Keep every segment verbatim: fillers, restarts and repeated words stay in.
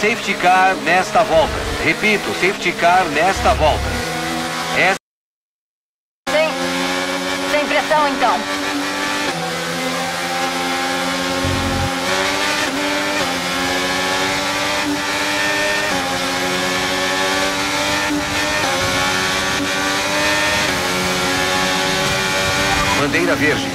Safety car nesta volta. Repito, safety car nesta volta. Essa... Sim. Sem pressão, então. Bandeira verde.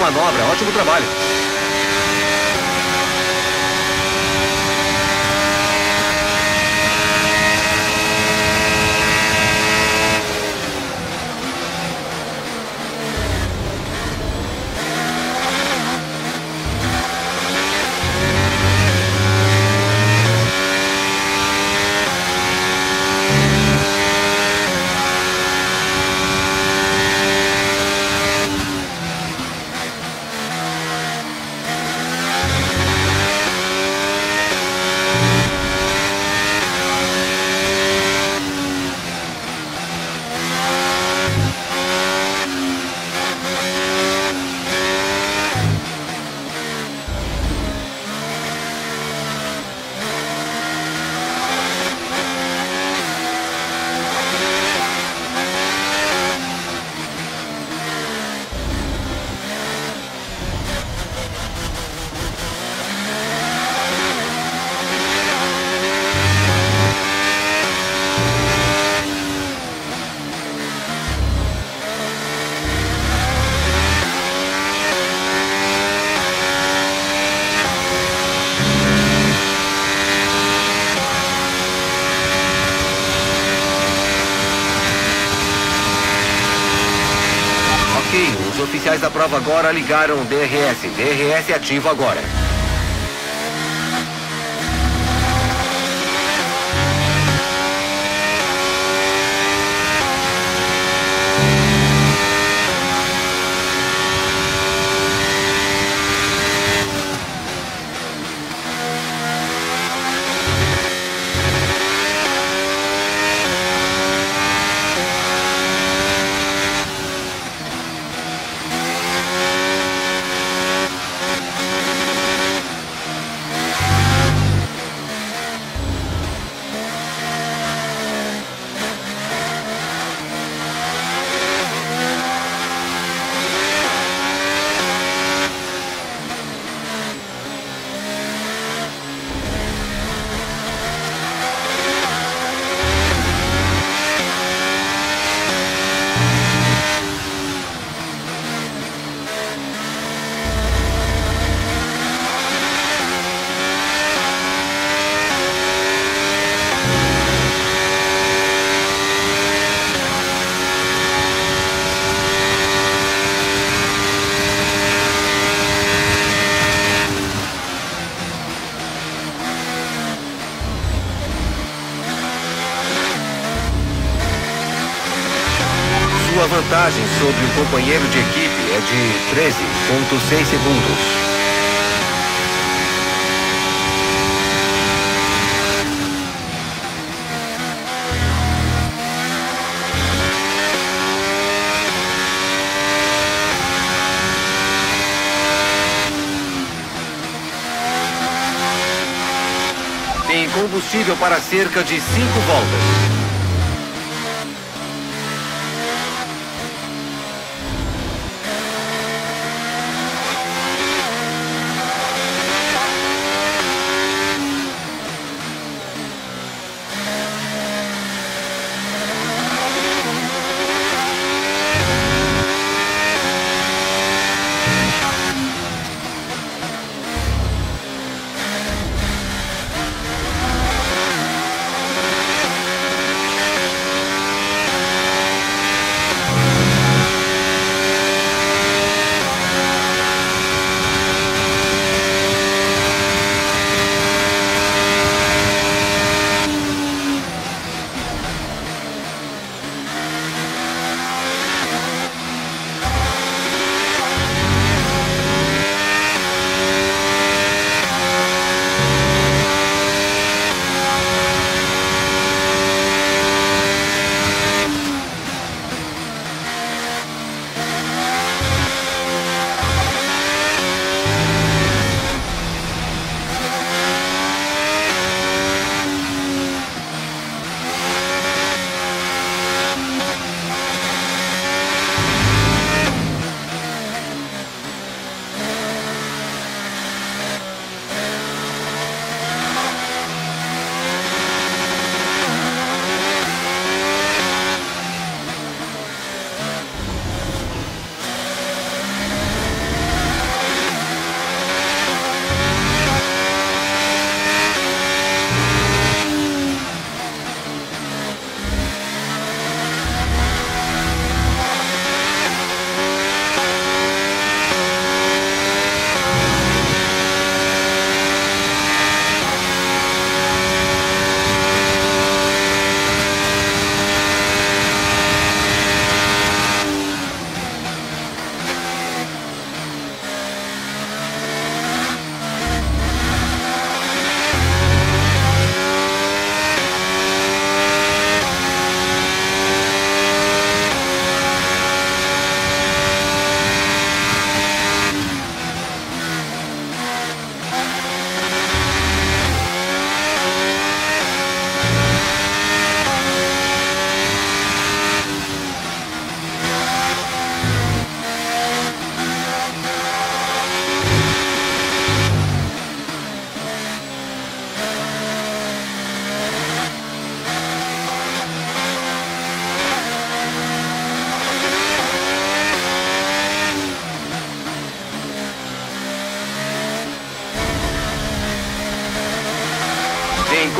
Manobra, ótimo trabalho. Os oficiais da prova agora ligaram o D R S. D R S ativo agora. A vantagem sobre o companheiro de equipe é de treze vírgula seis segundos. Tem combustível para cerca de cinco voltas.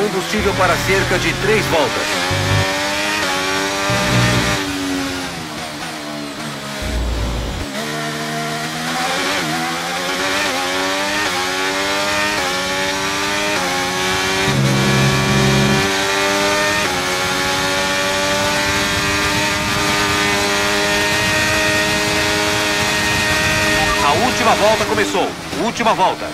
combustível para cerca de três voltas. Última volta começou. Última volta.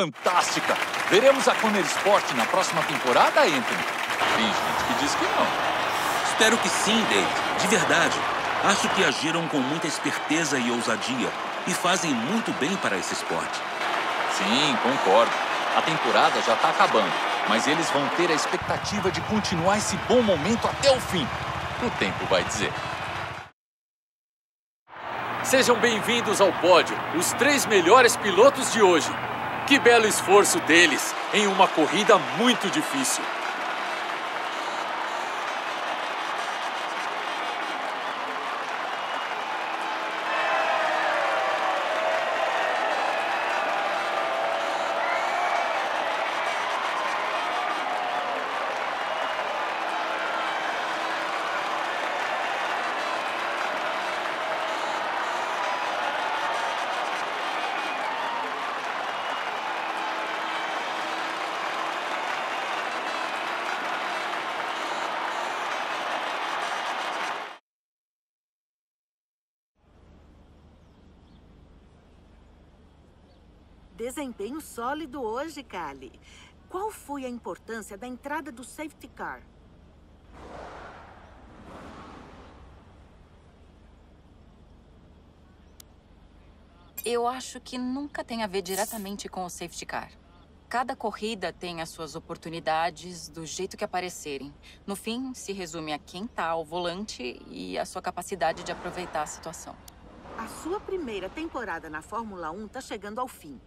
Fantástica! Veremos a Konnersport na próxima temporada, Anthony? Tem gente que diz que não. Espero que sim, David. De verdade. Acho que agiram com muita esperteza e ousadia e fazem muito bem para esse esporte. Sim, concordo. A temporada já está acabando, mas eles vão ter a expectativa de continuar esse bom momento até o fim. O tempo vai dizer. Sejam bem-vindos ao pódio, os três melhores pilotos de hoje. Que belo esforço deles em uma corrida muito difícil. Desempenho sólido hoje, Kali. Qual foi a importância da entrada do safety car? Eu acho que nunca tem a ver diretamente com o safety car. Cada corrida tem as suas oportunidades do jeito que aparecerem. No fim, se resume a quem está ao volante e a sua capacidade de aproveitar a situação. A sua primeira temporada na Fórmula um está chegando ao fim.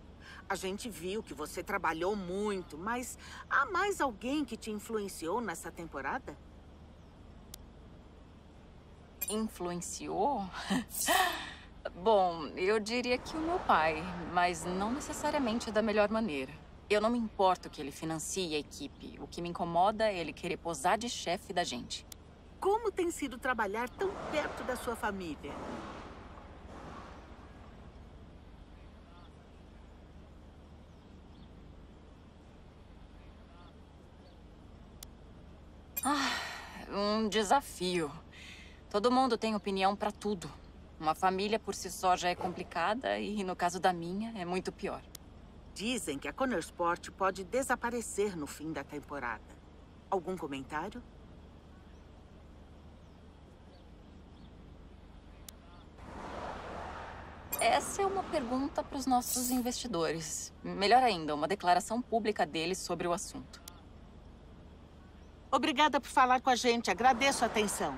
A gente viu que você trabalhou muito, mas há mais alguém que te influenciou nessa temporada? Influenciou? Bom, eu diria que o meu pai, mas não necessariamente da melhor maneira. Eu não me importo que ele financie a equipe. O que me incomoda é ele querer posar de chefe da gente. Como tem sido trabalhar tão perto da sua família? Ah, um desafio. Todo mundo tem opinião pra tudo. Uma família por si só já é complicada e, no caso da minha, é muito pior. Dizem que a Konnersport pode desaparecer no fim da temporada. Algum comentário? Essa é uma pergunta para os nossos investidores. Melhor ainda, uma declaração pública deles sobre o assunto. Obrigada por falar com a gente. Agradeço a atenção.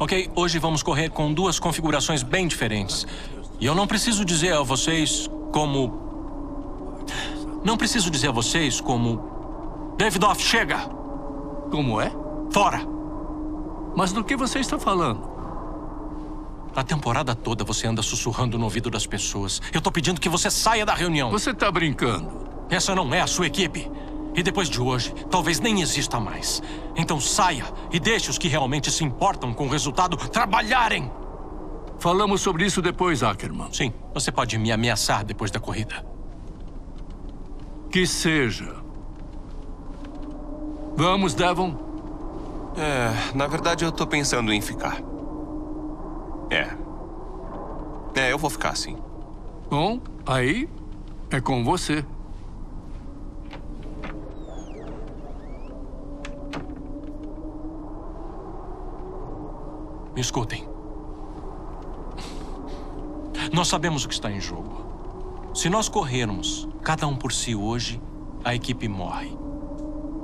Ok, hoje vamos correr com duas configurações bem diferentes. E eu não preciso dizer a vocês como... Não preciso dizer a vocês como... Davidoff, chega! Como é? Fora! Mas do que você está falando? A temporada toda você anda sussurrando no ouvido das pessoas. Eu tô pedindo que você saia da reunião. Você tá brincando. Essa não é a sua equipe. E depois de hoje, talvez nem exista mais. Então saia e deixe os que realmente se importam com o resultado trabalharem. Falamos sobre isso depois, Ackerman. Sim, você pode me ameaçar depois da corrida. Que seja. Vamos, Devon? É, na verdade eu tô pensando em ficar. É. É, eu vou ficar assim. Bom, aí é com você. Me escutem. Nós sabemos o que está em jogo. Se nós corrermos cada um por si hoje, a equipe morre.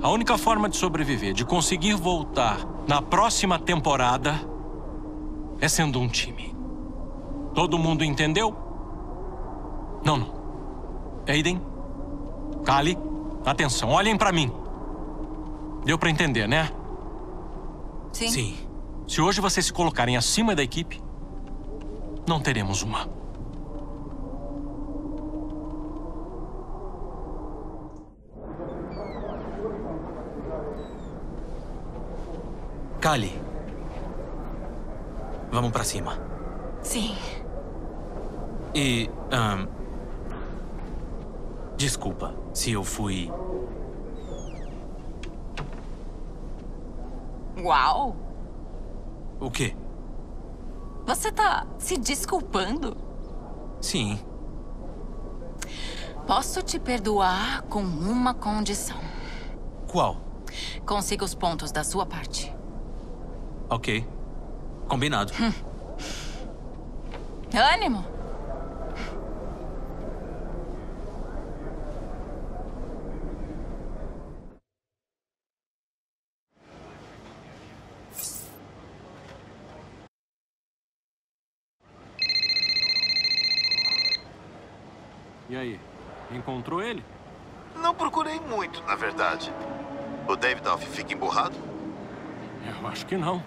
A única forma de sobreviver, de conseguir voltar na próxima temporada... é sendo um time. Todo mundo entendeu? Não, não. Aiden, Kali, atenção, olhem pra mim. Deu pra entender, né? Sim. Sim. Se hoje vocês se colocarem acima da equipe, não teremos uma. Kali. Vamos pra cima. Sim. E... Um, desculpa se eu fui... Uau! O quê? Você tá se desculpando? Sim. Posso te perdoar com uma condição. Qual? Consiga os pontos da sua parte. Ok. Combinado. Hum. Ânimo! E aí? Encontrou ele? Não procurei muito, na verdade. O Davidoff fica emburrado? Eu acho que não.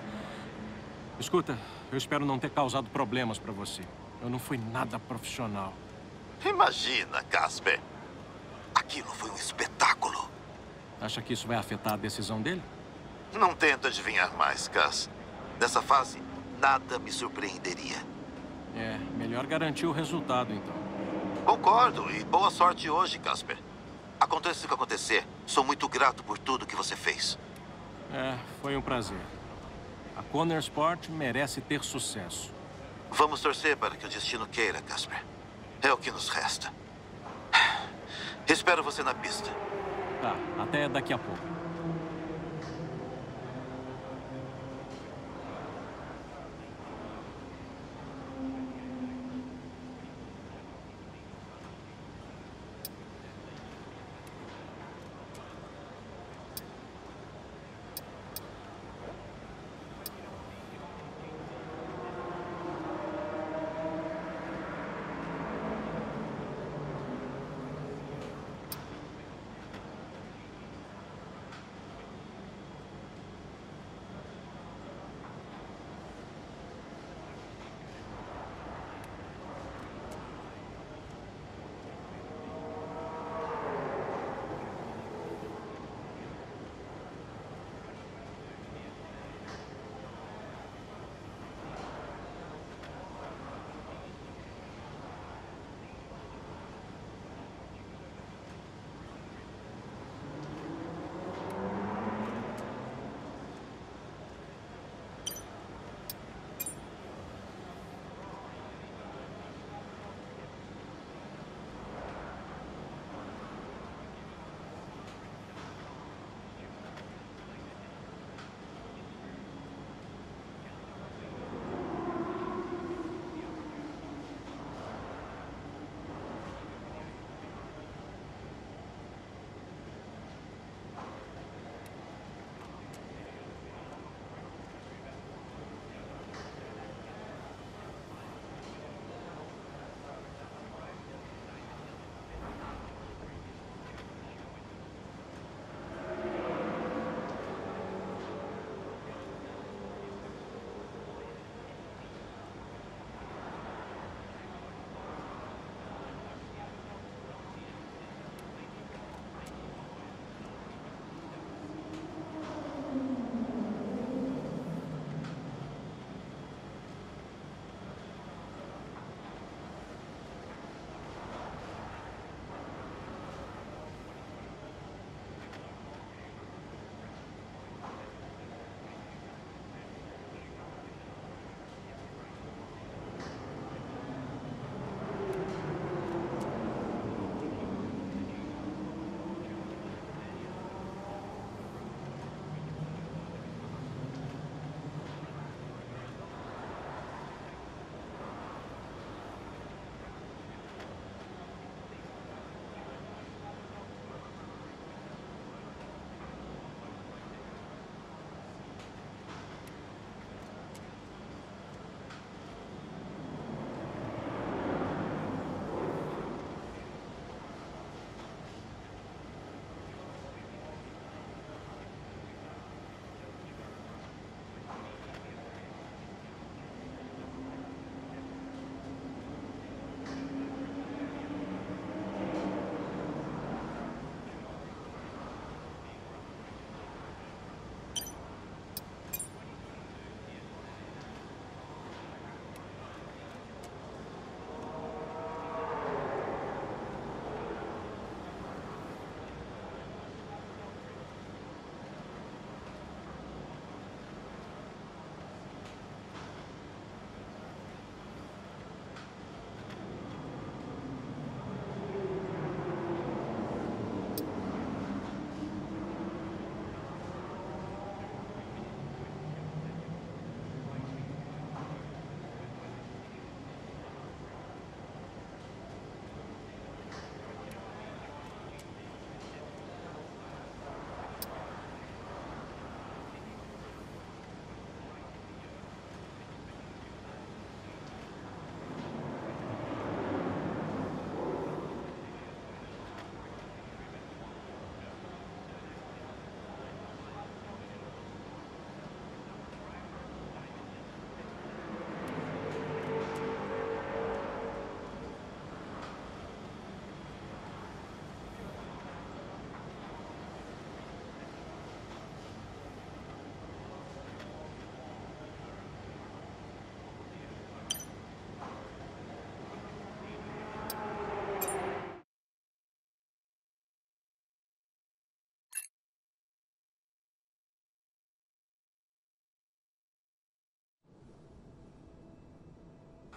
Escuta, eu espero não ter causado problemas pra você. Eu não fui nada profissional. Imagina, Casper. Aquilo foi um espetáculo. Acha que isso vai afetar a decisão dele? Não tento adivinhar mais, Cas. Nessa fase, nada me surpreenderia. É, melhor garantir o resultado, então. Concordo, e boa sorte hoje, Casper. Aconteça o que acontecer, sou muito grato por tudo que você fez. É, foi um prazer. A Konnersport merece ter sucesso. Vamos torcer para que o destino queira, Casper. É o que nos resta. Espero você na pista. Tá, até daqui a pouco.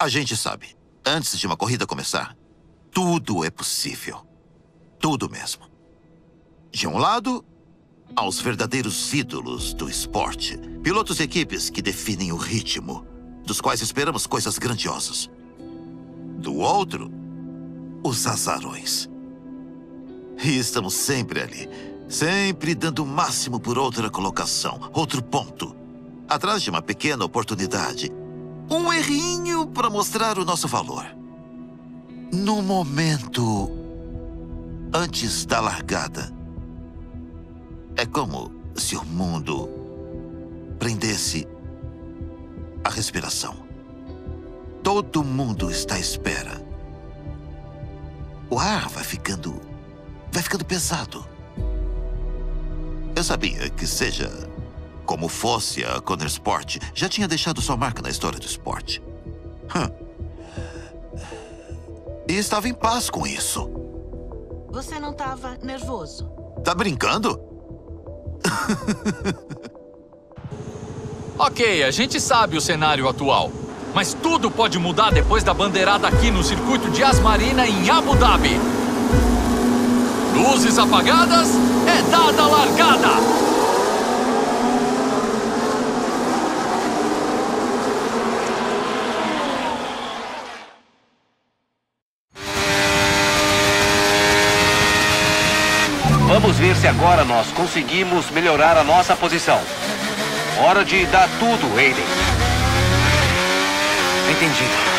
A gente sabe, antes de uma corrida começar, tudo é possível. Tudo mesmo. De um lado, aos verdadeiros ídolos do esporte. Pilotos e equipes que definem o ritmo, dos quais esperamos coisas grandiosas. Do outro, os azarões. E estamos sempre ali, sempre dando o máximo por outra colocação, outro ponto. Atrás de uma pequena oportunidade. Um errinho para mostrar o nosso valor. No momento antes da largada, é como se o mundo prendesse a respiração. Todo mundo está à espera. O ar vai ficando... vai ficando pesado. Eu sabia que, seja como fosse, a Konnersport já tinha deixado sua marca na história do esporte. Hum. E estava em paz com isso. Você não estava nervoso? Tá brincando? Ok, a gente sabe o cenário atual. Mas tudo pode mudar depois da bandeirada aqui no circuito de Yas Marina, em Abu Dhabi. Luzes apagadas, é dada a largada! Vamos ver se agora nós conseguimos melhorar a nossa posição. Hora de dar tudo, Aiden. Entendido.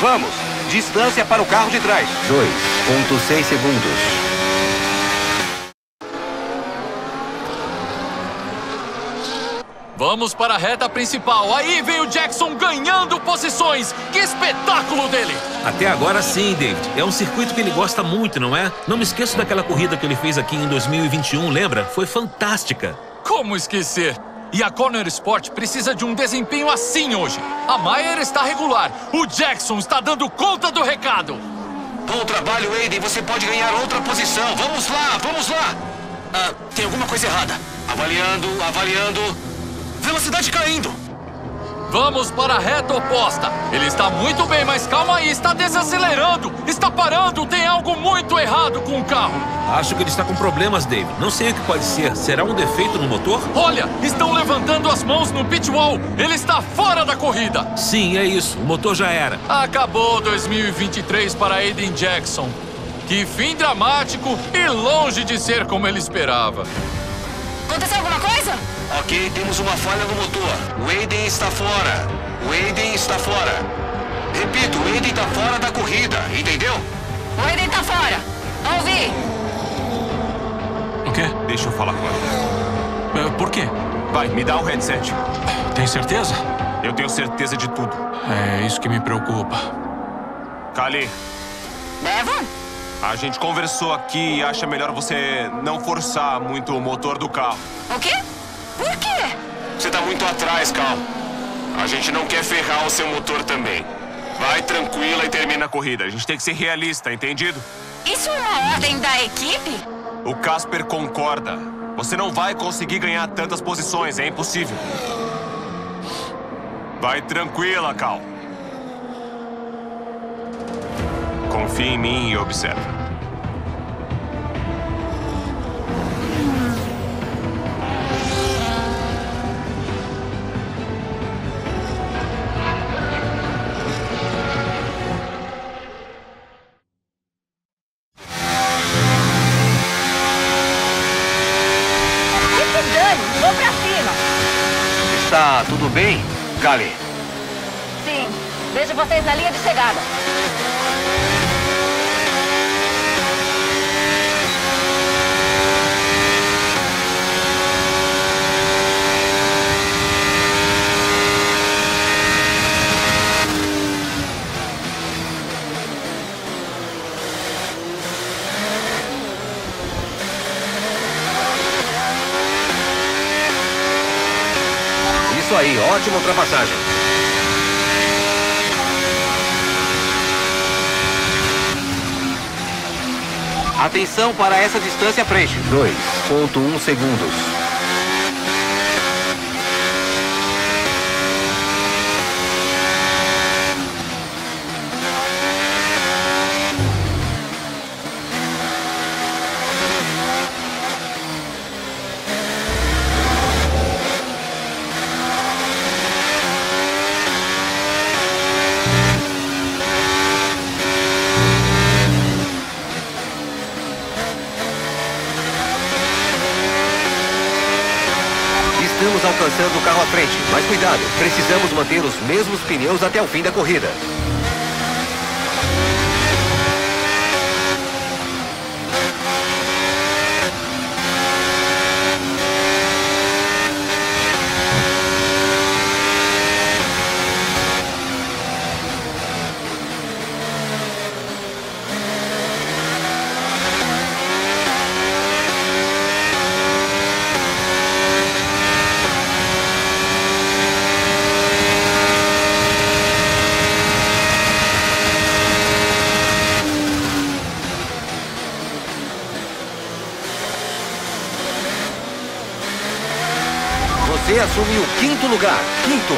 Vamos! Distância para o carro de trás. dois vírgula seis segundos. Vamos para a reta principal. Aí vem o Jackson ganhando posições. Que espetáculo dele! Até agora sim, David. É um circuito que ele gosta muito, não é? Não me esqueço daquela corrida que ele fez aqui em dois mil e vinte e um, lembra? Foi fantástica. Como esquecer? E a Konnersport precisa de um desempenho assim hoje. A Mayer está regular. O Jackson está dando conta do recado. Bom trabalho, Aiden. Você pode ganhar outra posição. Vamos lá, vamos lá. Ah, tem alguma coisa errada. Avaliando, avaliando. Velocidade caindo. Vamos para a reta oposta. Ele está muito bem, mas calma aí. Está desacelerando. Está parando. Tem algo muito errado com o carro. Acho que ele está com problemas, David. Não sei o que pode ser. Será um defeito no motor? Olha, estão levantando as mãos no pit wall. Ele está fora da corrida. Sim, é isso. O motor já era. Acabou dois mil e vinte e três para Aiden Jackson. Que fim dramático e longe de ser como ele esperava. Aconteceu alguma coisa? Ok, temos uma falha no motor. O Aiden está fora. O Aiden está fora. Repito, o Aiden está fora da corrida. Entendeu? O Aiden está fora. Ouvi. O quê? Deixa eu falar com ela. Por quê? Vai, me dá o headset. Tem certeza? Eu tenho certeza de tudo. É isso que me preocupa. Kali. Devon? A gente conversou aqui e acha melhor você não forçar muito o motor do carro. O quê? Por quê? Você tá muito atrás, Cal. A gente não quer ferrar o seu motor também. Vai tranquila e termina a corrida. A gente tem que ser realista, entendido? Isso é uma ordem da equipe? O Casper concorda. Você não vai conseguir ganhar tantas posições, é impossível. Vai tranquila, Cal. Confie em mim e observe. Que se dane, vou pra cima. Está tudo bem, Kali? Sim, vejo vocês na linha de chegada. Isso aí, ótima ultrapassagem. Atenção para essa distância preenche. dois ponto um segundos. Estamos alcançando o carro à frente, mas cuidado, precisamos manter os mesmos pneus até o fim da corrida. Você assumiu o quinto lugar. Quinto.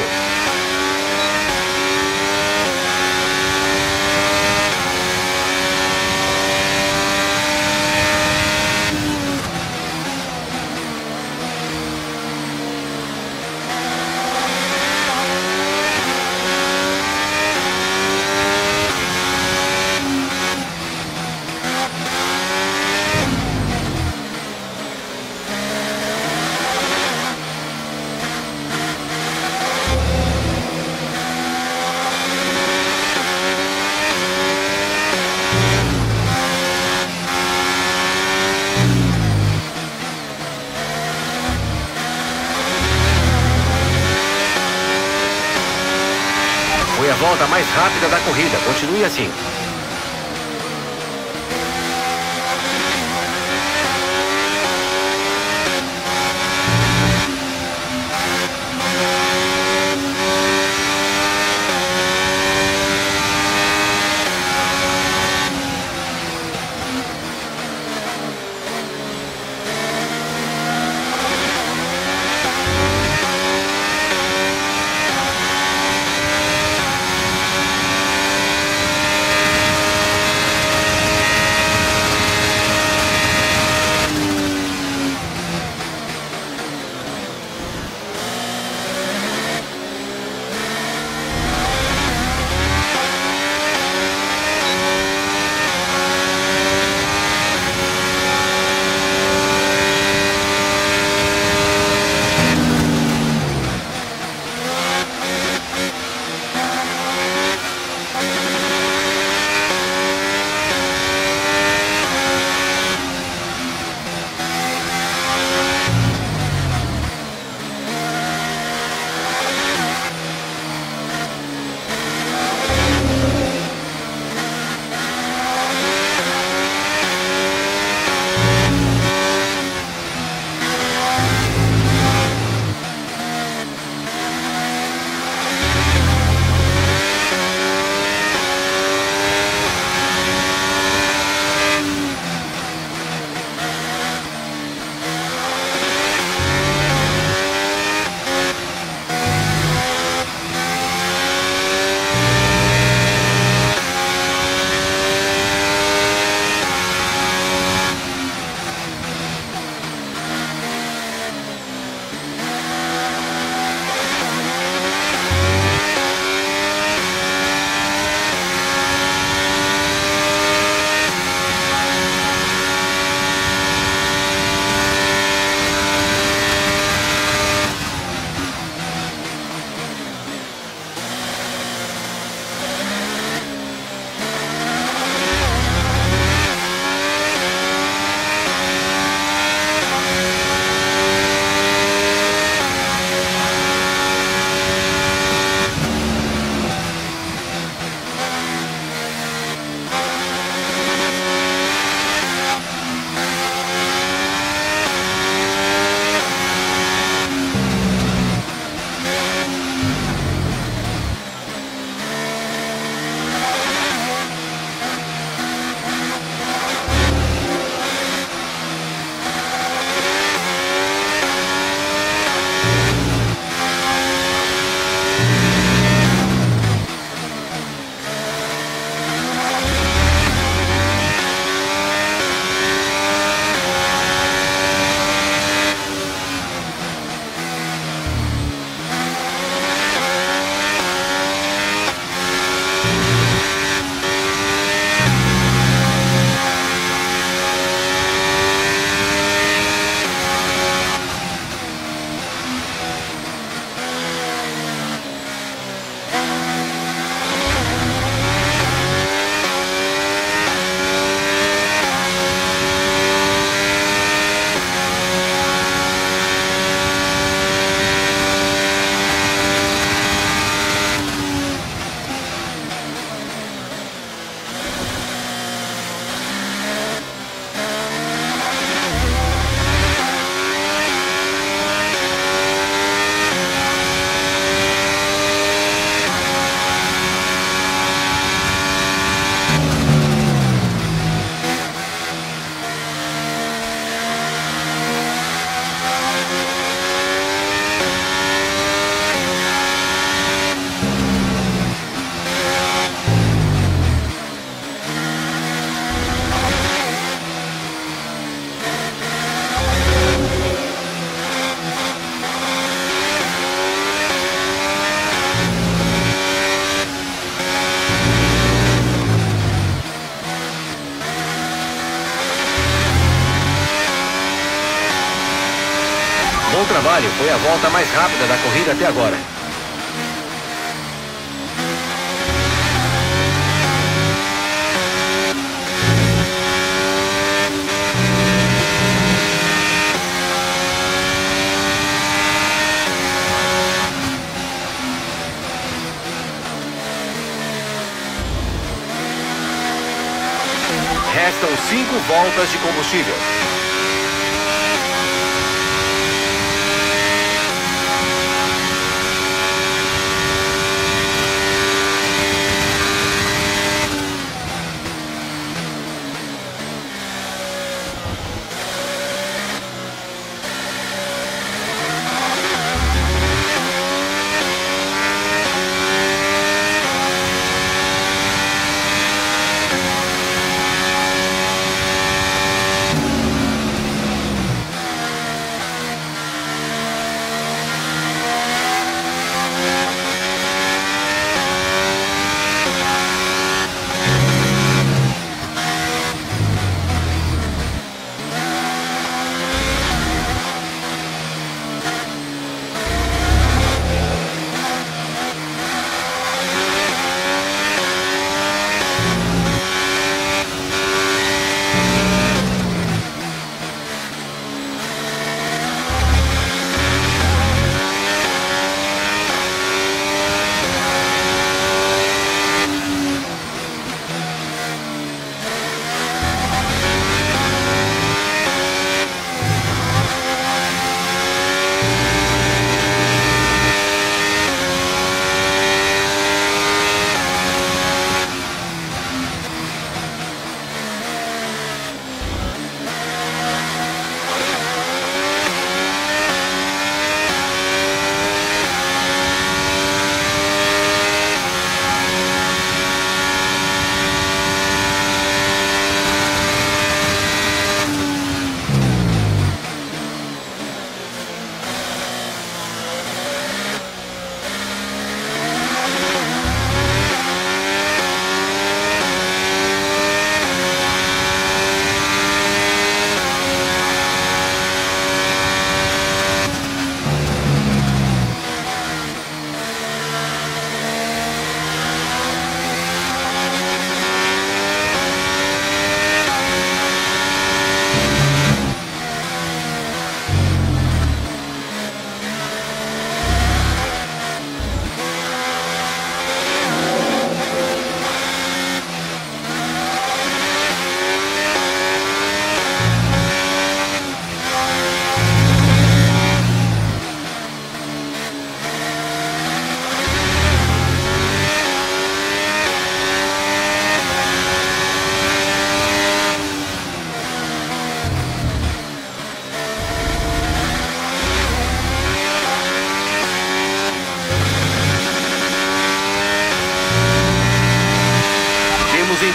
Foi a volta mais rápida da corrida. Continue assim. bom trabalho, foi a volta mais rápida da corrida até agora. Restam cinco voltas de combustível.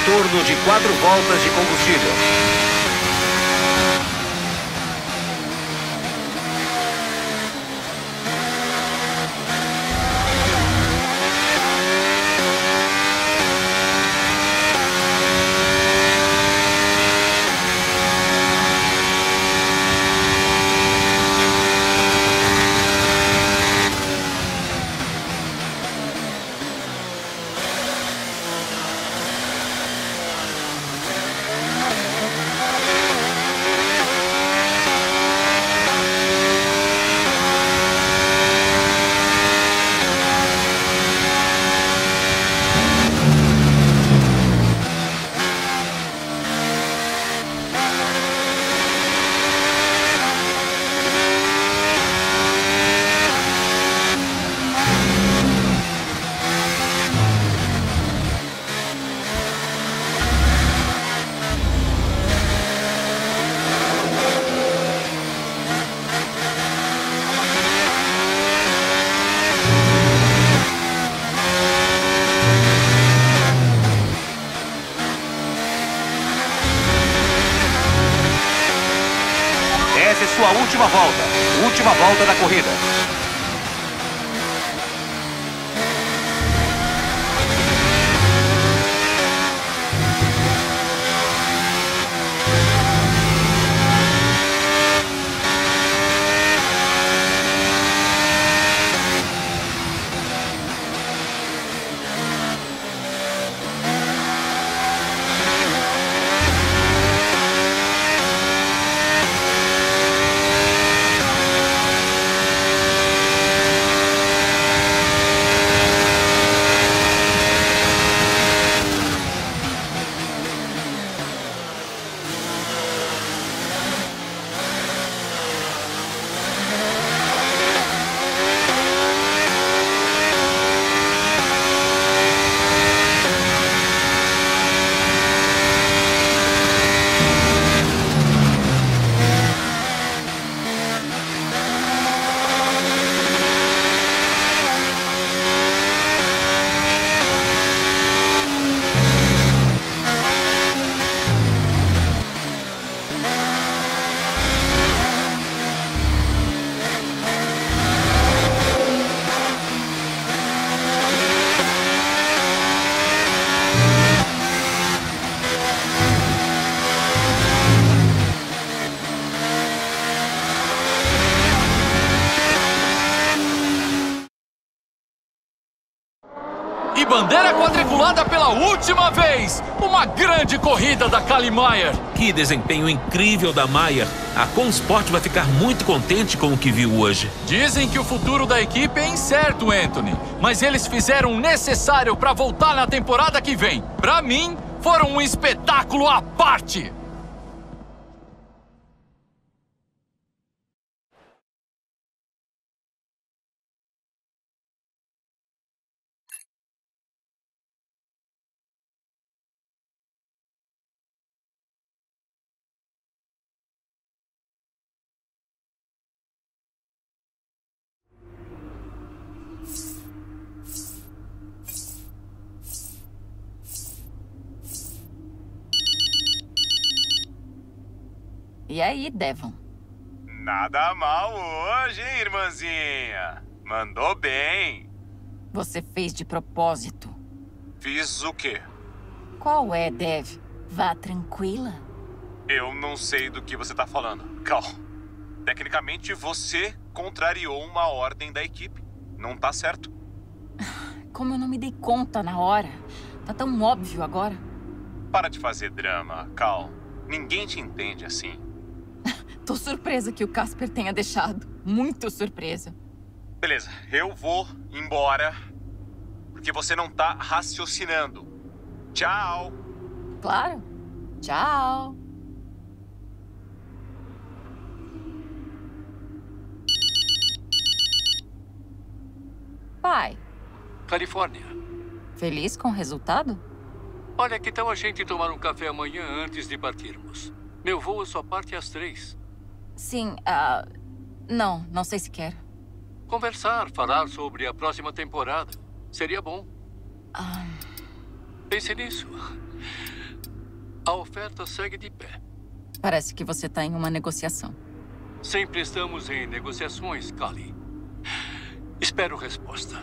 Torno de quatro voltas de combustível. Sua última volta, última volta da corrida. bandeira quadriculada pela última vez. Uma grande corrida da Kali Mayer. Que desempenho incrível da Mayer. A ComSport vai ficar muito contente com o que viu hoje. Dizem que o futuro da equipe é incerto, Anthony. Mas eles fizeram o necessário para voltar na temporada que vem. Para mim, foram um espetáculo à parte. E aí, Devon? Nada mal hoje, hein, irmãzinha? Mandou bem. Você fez de propósito. Fiz o quê? Qual é, Dev? Vá tranquila. Eu não sei do que você tá falando. Calma. Tecnicamente, você contrariou uma ordem da equipe. Não tá certo. Como eu não me dei conta na hora. Tá tão óbvio agora. Para de fazer drama, Cal. Ninguém te entende assim. Tô surpresa que o Casper tenha deixado. Muito surpresa. Beleza, eu vou embora. Porque você não tá raciocinando. Tchau. Claro. Tchau. Pai. Califórnia. Feliz com o resultado? Olha, que tal a gente tomar um café amanhã antes de partirmos? Meu voo só parte às três. Sim, ah... Uh, não, não sei se quero. Conversar, falar sobre a próxima temporada. Seria bom. Ah... Pense nisso. A oferta segue de pé. Parece que você tá em uma negociação. Sempre estamos em negociações, Kali. Espero resposta.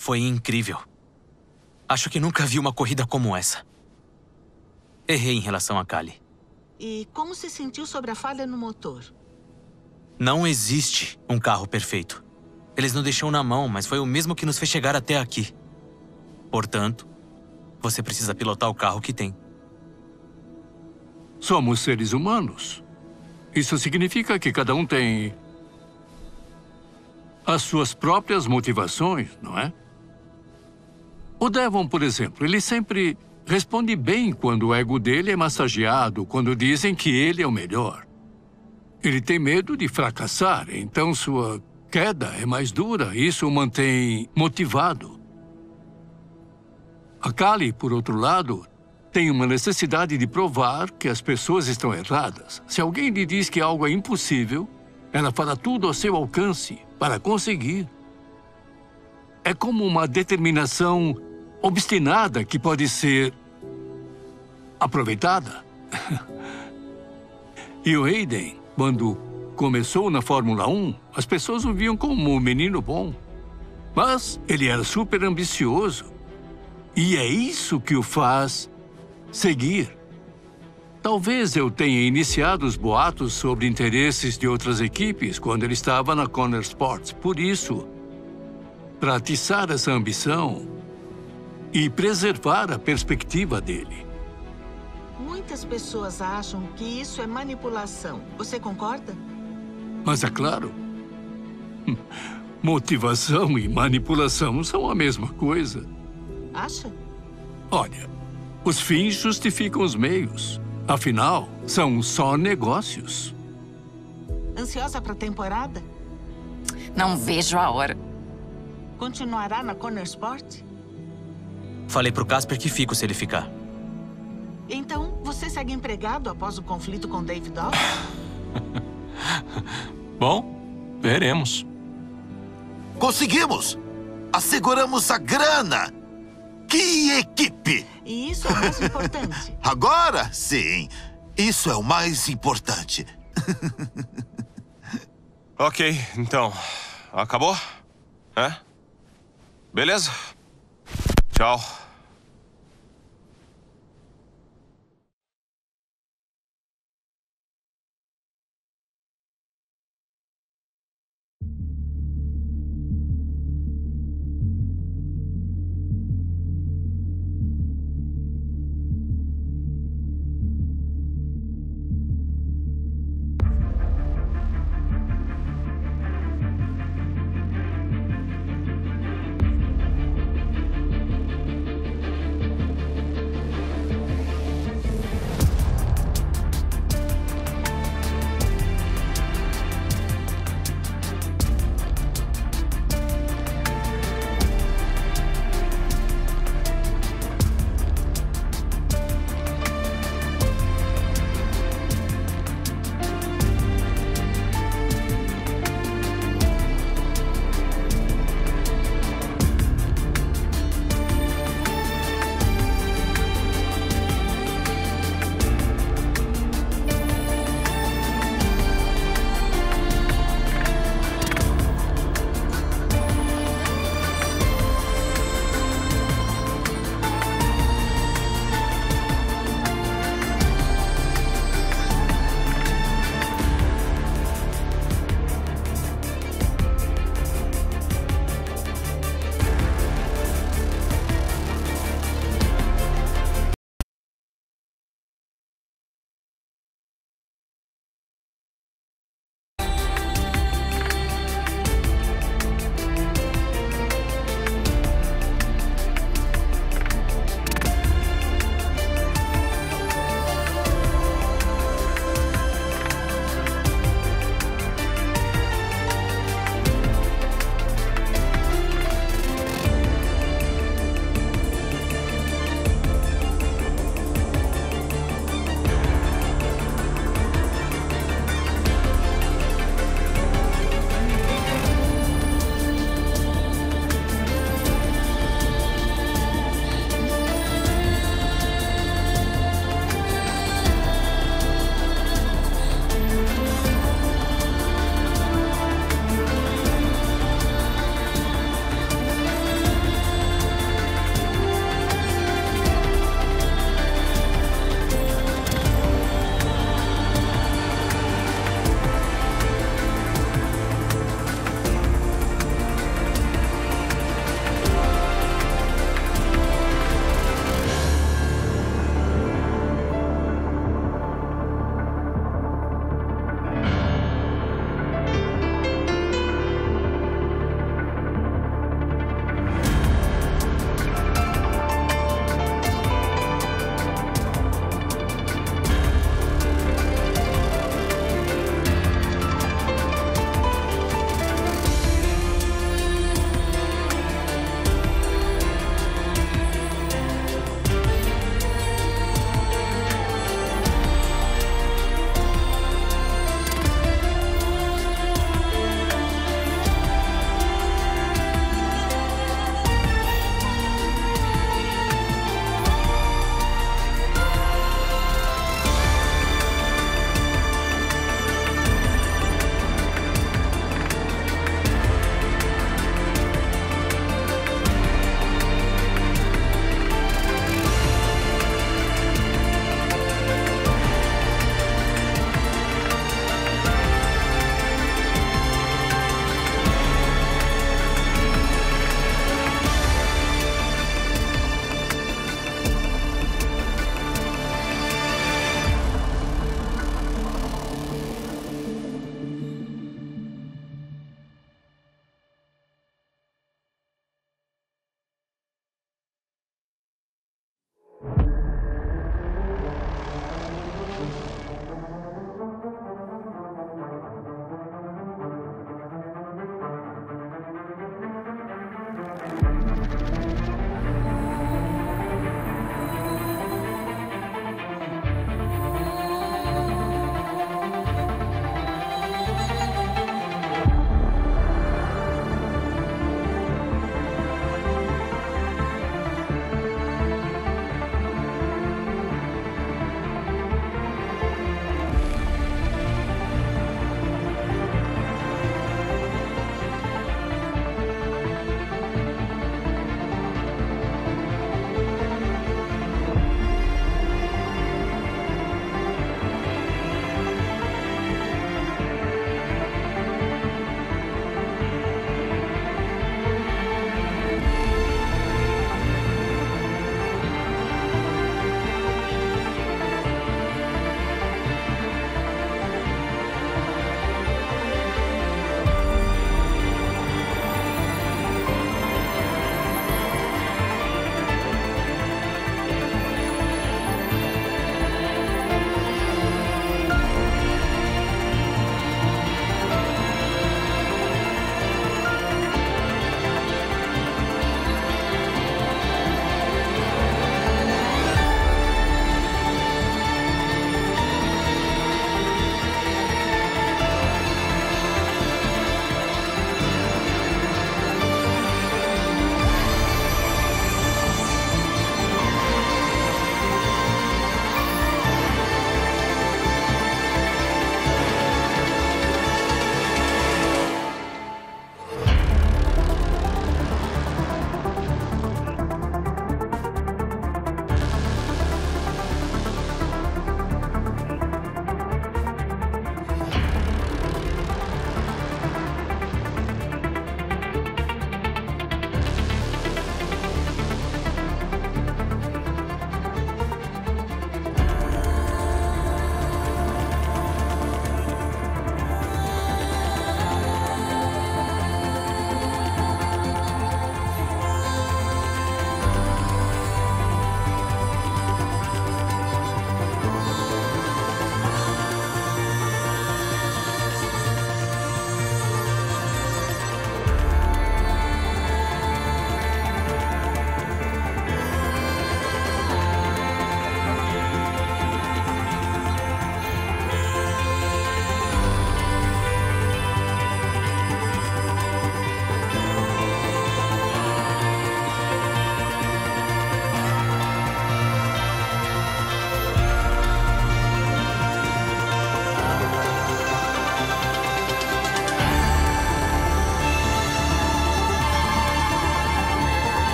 Foi incrível. Acho que nunca vi uma corrida como essa. Errei em relação a Kali. E como se sentiu sobre a falha no motor? Não existe um carro perfeito. Eles nos deixaram na mão, mas foi o mesmo que nos fez chegar até aqui. Portanto, você precisa pilotar o carro que tem. Somos seres humanos. Isso significa que cada um tem as suas próprias motivações, não é? O Devon, por exemplo, ele sempre responde bem quando o ego dele é massageado, quando dizem que ele é o melhor. Ele tem medo de fracassar, então sua queda é mais dura. Isso o mantém motivado. A Kali, por outro lado, tem uma necessidade de provar que as pessoas estão erradas. Se alguém lhe diz que algo é impossível, ela fará tudo ao seu alcance para conseguir. É como uma determinação obstinada que pode ser aproveitada. E o Aiden, quando começou na Fórmula um, as pessoas o viam como um menino bom. Mas ele era super ambicioso. E é isso que o faz seguir. Talvez eu tenha iniciado os boatos sobre interesses de outras equipes quando ele estava na Konnersport. Por isso, para atiçar essa ambição e preservar a perspectiva dele. Muitas pessoas acham que isso é manipulação. Você concorda? Mas é claro. Motivação e manipulação são a mesma coisa. Acha? Olha, os fins justificam os meios. Afinal, são só negócios. Ansiosa para a temporada? Não vejo a hora. Continuará na Konnersport? Falei pro Casper que fico se ele ficar. Então, você segue empregado após o conflito com Davidoff? Bom, veremos. Conseguimos! Asseguramos a grana! Que equipe! E isso é o mais importante. Agora, sim. Isso é o mais importante. Ok, então. Acabou? É? Beleza? Tchau.